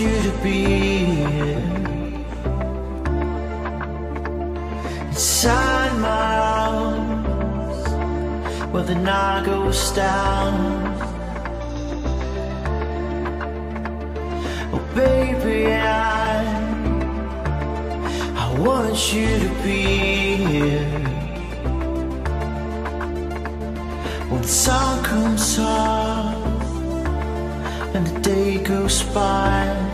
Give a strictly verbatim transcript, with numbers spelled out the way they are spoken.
you to be inside my arms, where the night goes down. Oh baby, I I want you to be here. When the sun comes up and the day goes by,